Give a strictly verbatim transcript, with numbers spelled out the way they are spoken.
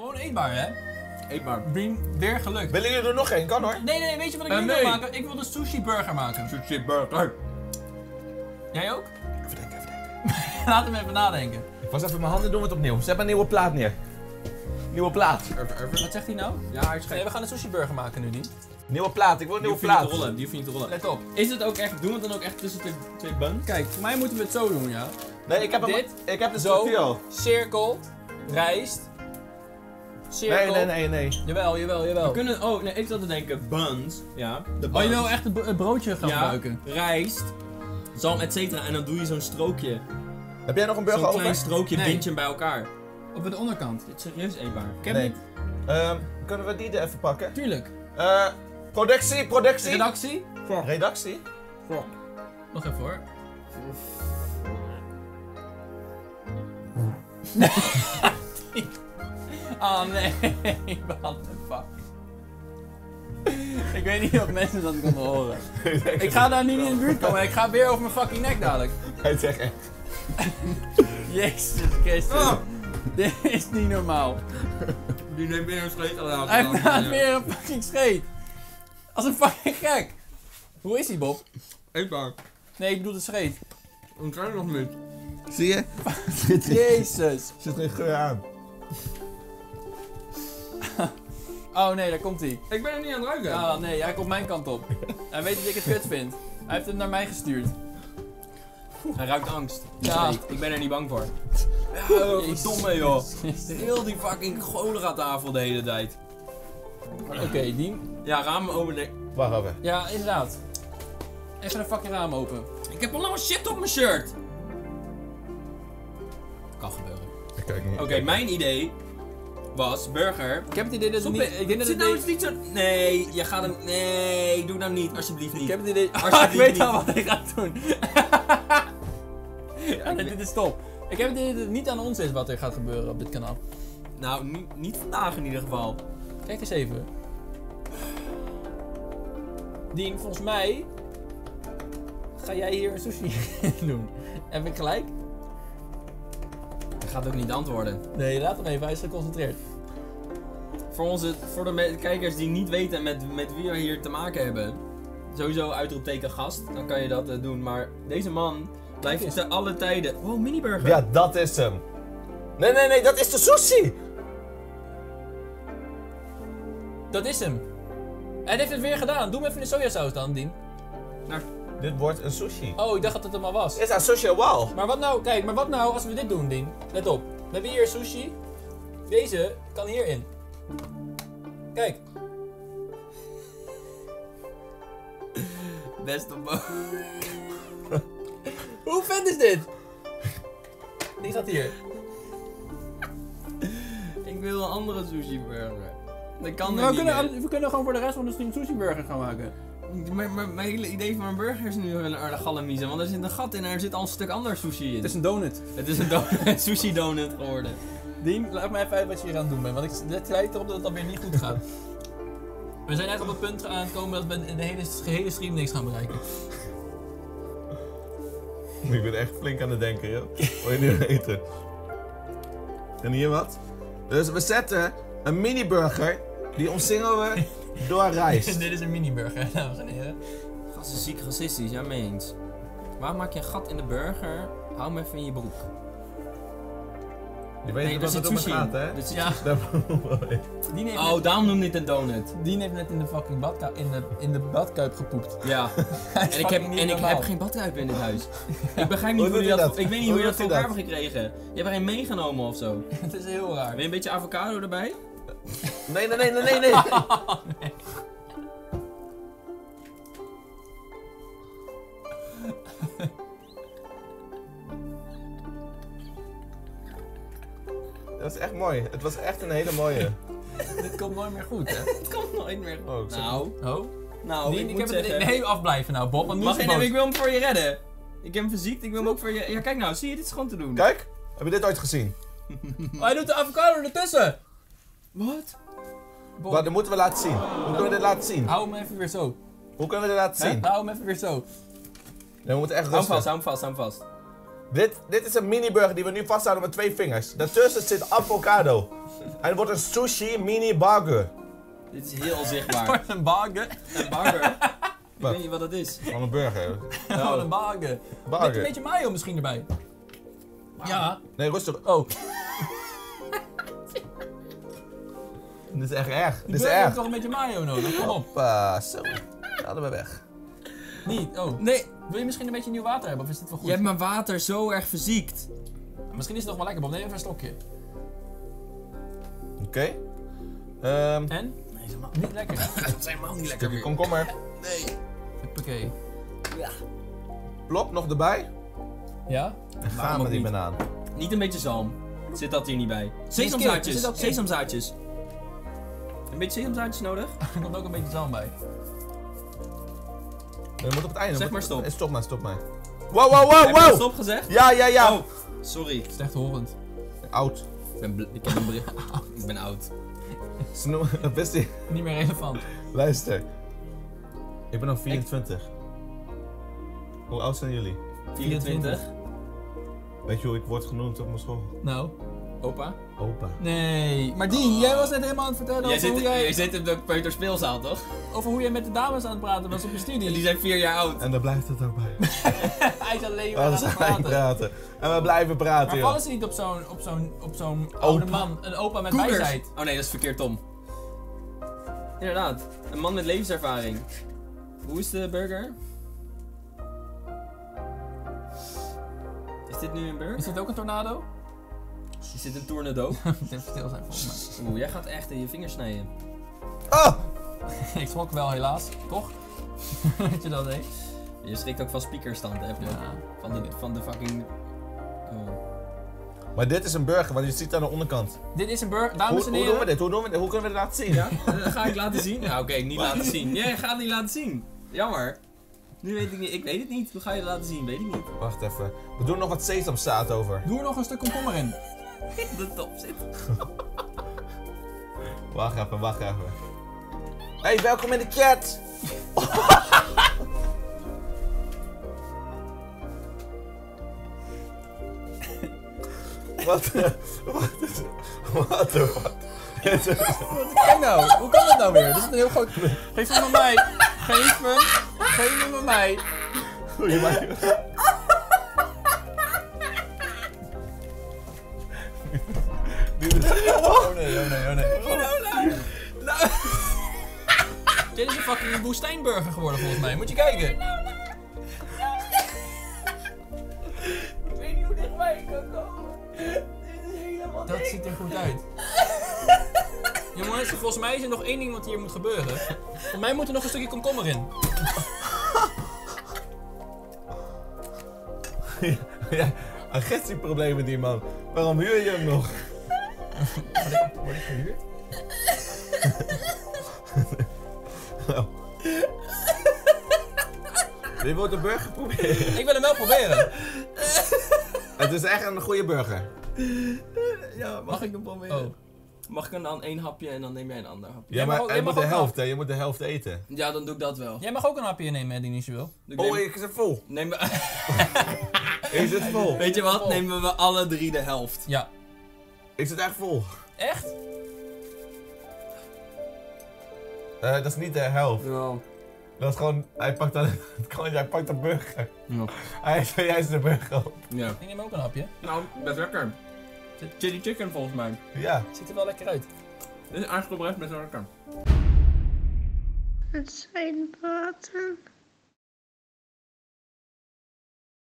Gewoon eetbaar, hè? Eetbaar. Dean, weer gelukt. Willen jullie er nog één? Kan hoor. Nee, nee, weet je wat ik uh, nu nee. wil maken? Ik wil de sushiburger maken. Sushiburger. Jij ook? Even denken, even denken. Laat hem even nadenken. Was even mijn handen, doen we het opnieuw. Zet maar een nieuwe plaat neer. Nieuwe plaat. Urban, urban. Wat zegt hij nou? Ja, hij is gek. Nee, we gaan een sushiburger maken nu, Dean. Nieuwe plaat, ik wil een nieuwe plaat. Die hoef je niet te rollen, die hoef je niet te rollen. Let op. Is het ook echt, doen we het dan ook echt tussen de twee buns? Kijk, voor mij moeten we het zo doen, ja. Nee, ik heb hem, dit, ik heb het zo, profiel. Cirkel, rijst, cirkel. Nee, nee, nee, nee. Jawel, jawel, jawel. We kunnen, oh, nee, ik zat te denken, buns, ja. De buns. Oh, je wil echt het, het broodje gaan ja, gebruiken. Rijst, zalm, et cetera, en dan doe je zo'n strookje. Heb jij nog een burger over? Zo'n klein strookje, nee. Bindje bij elkaar. Op de onderkant. Dit is serieus eetbaar. Ik heb nee. niet. Uh, kunnen we die er even pakken? Tuurlijk. Uh, productie, productie. Redactie. Fork. Redactie. Fork. Nog even hoor. Oh nee, what the fuck. Ik weet niet of mensen dat konden horen. Ik ga daar nu niet in de buurt komen, ik ga weer over mijn fucking nek dadelijk. Hij zegt echt. Jezus Christus. Oh. Dit is niet normaal. Die neemt weer een scheet aan de hand. Hij maakt weer een fucking scheet. Als een fucking gek. Hoe is die, Bob? Eetbaar. Nee, ik bedoel de scheet. Een kruid nog niet. Zie je? Jezus. Zit geen geur aan. Oh nee, daar komt hij. Ik ben er niet aan het ruiken. Ah, nee, hij komt mijn kant op. Hij weet dat ik het kut vind. Hij heeft hem naar mij gestuurd. Hij ruikt angst. Ja, ik ben er niet bang voor. Ja, domme joh. Heel die fucking cholera-tafel de hele tijd. Oké, okay, Dean. Ja, ramen open. De... Wacht even. Ja, inderdaad. Even een fucking raam open. Ik heb allemaal shit op mijn shirt. Kan gebeuren. Oké, okay, mijn idee was burger. Ik heb het idee dat het niet... Ik denk dat het nou niet zo... Nee, je gaat hem... Nee, doe nou niet. Alsjeblieft niet. Ik heb het idee... Alsjeblieft ah, ik weet al wat ik ga doen. Ja, nee, dit is top. Ik heb het idee dat het niet aan ons is wat er gaat gebeuren op dit kanaal. Nou, niet, niet vandaag in ieder geval. Kijk eens even. Dean, volgens mij... Ga jij hier een sushi doen? Heb ik gelijk? Hij gaat ook niet antwoorden. Nee, laat hem even. Hij is geconcentreerd. Voor, onze, voor de kijkers die niet weten met, met wie we hier te maken hebben. Sowieso uitroepteken gast. Dan kan je dat uh, doen. Maar deze man blijft te alle tijden... Wow, miniburger. Ja, dat is hem. Nee, nee, nee. Dat is de sushi. Dat is hem. Hij heeft het weer gedaan. Doe hem even in de sojasaus dan, Dean. Nou. Dit wordt een sushi. Oh, ik dacht dat het hem al was. Is dat sushi wauw? Maar wat nou, kijk, maar wat nou als we dit doen, Dean? Let op. We hebben hier sushi. Deze kan hierin. Kijk. Best op Hoe vet is dit? Die zat hier. Ik wil een andere sushi burger. Dat kan nou, we, niet kunnen, meer. we kunnen gewoon voor de rest van de stream sushi burger gaan maken. Mijn hele idee van mijn burger is nu een aardige galamiezen, want er zit een gat in en er zit al een stuk ander sushi in. Het is een donut. Het is een donut, sushi donut geworden. Dean, laat me even uit wat je hier aan het doen bent, want het lijkt erop dat het alweer niet goed gaat. We zijn net op het punt aangekomen dat we in de hele, hele stream niks gaan bereiken. Ik ben echt flink aan het denken, joh. Wil je nu eten? En hier wat? Dus we zetten een mini-burger, die omsingelen we. Door rijst. Dit is een mini-burger, dames en heren. Gasten ziek racistisch, ja mee eens. Waarom maak je een gat in de burger? Hou hem even in je broek. Je weet niet wat het om gaat, hè? Dit zit ja. Oh, net... daarom noem dit een donut. Dean heeft net in de fucking badkuip, in de, in de badkuip gepoept. Ja. en ik, heb, en ik heb geen badkuip in dit huis. Ik begrijp niet hoe, hoe je dat, dat? Ik weet niet hoe, hoe je dat voor elkaar hebt gekregen. Je hebt er geen meegenomen of zo. Het is heel raar. Wil je een beetje avocado erbij? Nee, nee, nee, nee, nee, nee. Oh, nee. Dat is echt mooi. Het was echt een hele mooie. Dit komt nooit meer goed, hè? Het komt nooit meer goed. Oh, nou, oh. nou nee, ik, ik heb zeggen... het nee afblijven nou, Bob. Want mag ik, ik wil hem voor je redden. Ik heb hem verziekt, ik wil hem ook voor je... Ja, kijk nou, zie je, dit is gewoon te doen. Kijk, heb je dit ooit gezien? Oh, hij doet de avocado ertussen. Wat? Wat, dat moeten we laten zien. Hoe kunnen we dit laten zien? Hou hem even weer zo. Hoe kunnen we dit laten zien? Hou hem even weer zo. Ja, we moeten echt rustig. Hou hem vast, hou hem vast, hou hem vast. Dit, dit is een mini-burger die we nu vasthouden met twee vingers. Daartussen zit avocado. En het wordt een sushi mini-burger. Dit is heel onzichtbaar. Het wordt een burger. Een burger? Ik weet niet wat dat is. Gewoon een burger. Gewoon een burger. burger. Met een beetje mayo misschien erbij. Wow. Ja. Nee, rustig. Oh. Dit is echt erg. Dit is erg. Heeft toch een beetje mayo nodig? Kom op. Hoppa, zo. Dat hadden we weg. Niet? Oh. Nee. Wil je misschien een beetje nieuw water hebben of is dit wel goed? Je hebt mijn water zo erg verziekt. Misschien is het nog wel lekker, Bob. Neem even een slokje. Oké. Okay. Um. En? Nee, is helemaal niet lekker. Het is helemaal niet lekker meer. Kom, kom maar. Nee. Oké. Ja. Plop, nog erbij. Ja. En gaan we met die banaan. Niet een beetje zalm. Zit dat hier niet bij? Sesamzaadjes. Sesamzaadjes. Een beetje sesamzaadjes nodig. Er komt ook een beetje zalm bij. Je moet op het einde. Zeg maar stop. Op... Stop maar, stop maar. Wow, wow, wow, wow! Heb je stop gezegd? Ja, ja, ja. Oh, sorry. Slechthorend. Oud. Ik ben, ik ben, een ik ben oud. Snoe, dat wist hij. Niet meer relevant. Luister. Ik ben nog vierentwintig. Ik... Hoe oud zijn jullie? vierentwintig. Weet je hoe ik word genoemd op mijn school? Nou, opa. Opa. Nee. Maar Dean, oh. Jij was net helemaal aan het vertellen jij over zit, hoe jij... Jij zit in de peuterspeelzaal, toch? Over hoe jij met de dames aan het praten was op je studie. Die zijn vier jaar oud. En daar blijft het ook bij. Hij is alleen maar aan het praten. praten. En we blijven praten, maar joh. Maar vallen ze niet op zo'n op zo'n, op zo'n oude man, een opa met Koeders. Wijsheid? Oh nee, dat is verkeerd, Tom. Inderdaad. Een man met levenservaring. Hoe is de burger? Is dit nu een burger? Is dit ook een tornado? Is dit een tornado? Dit vertel zijn volgens mij. Oeh, jij gaat echt in je vingers snijden. Oh! Ik schrok wel helaas, toch? Weet je dat, hé? Je schrikt ook van speakerstand, hè? Ja. Van, de, van de fucking... Oh. Maar dit is een burger, want je ziet aan de onderkant. Dit is een burger, dames en heren. Hoe doen we dit? Hoe, doen we dit? Hoe kunnen we dit laten zien? Ja? Dat ga ik laten zien? Nou, oké, okay, niet laten zien. Jij gaat het niet laten zien. Jammer. Nu weet ik niet, ik weet het niet. Hoe ga je het laten zien? Weet ik niet. Wacht even. We doen nog wat sesamzaad over. Doe er nog een stuk komkommer in. De top zit. Wacht even, wacht even. Hey, welkom in de chat! Wat? Wat is Wat de wat? Wat kan nou? Hoe kan dat nou weer? Dat is een heel groot... Geef hem aan mij! Geef hem! Geef hem aan mij! Goeie man. Oh nee, oh nee, oh nee. Oh. Nou, nou. Dit is een fucking woestijnburger geworden volgens mij, moet je kijken. Nou, nou. Ik weet niet hoe dichtbij ik kan komen. Dit is helemaal dat ziet er goed uit. Jongens, volgens mij is er nog één ding wat hier moet gebeuren. Volgens mij moet er nog een stukje komkommer in. Ja, ja. Agressieproblemen die man. Waarom huur je hem nog? Word ik gehuurd? Nou. Dit wordt een burger proberen. Ik wil hem wel proberen. Het is echt een goede burger. Ja, mag, mag ik hem proberen? Oh. Mag ik hem dan één hapje en dan neem jij een ander hapje? Ja, maar je moet de helft, hè? Je moet de helft eten. Ja, dan doe ik dat wel. Jij mag ook een hapje nemen, hè, die niet je wil. Oh, ik zit vol. Neem Ik zit vol. Weet je wat? Nemen we alle drie de helft. Ja. Ik zit echt vol. Echt? Uh, dat is niet de helft. Ja. Dat is gewoon, hij pakt dan, hij pakt de burger. Ja. Hij is de burger op. Ja. Ik neem ook een hapje. Nou, best lekker. Chili chicken volgens mij. Ja. Ziet er wel lekker uit. Dit is aangebracht best wel lekker. Het zijn water.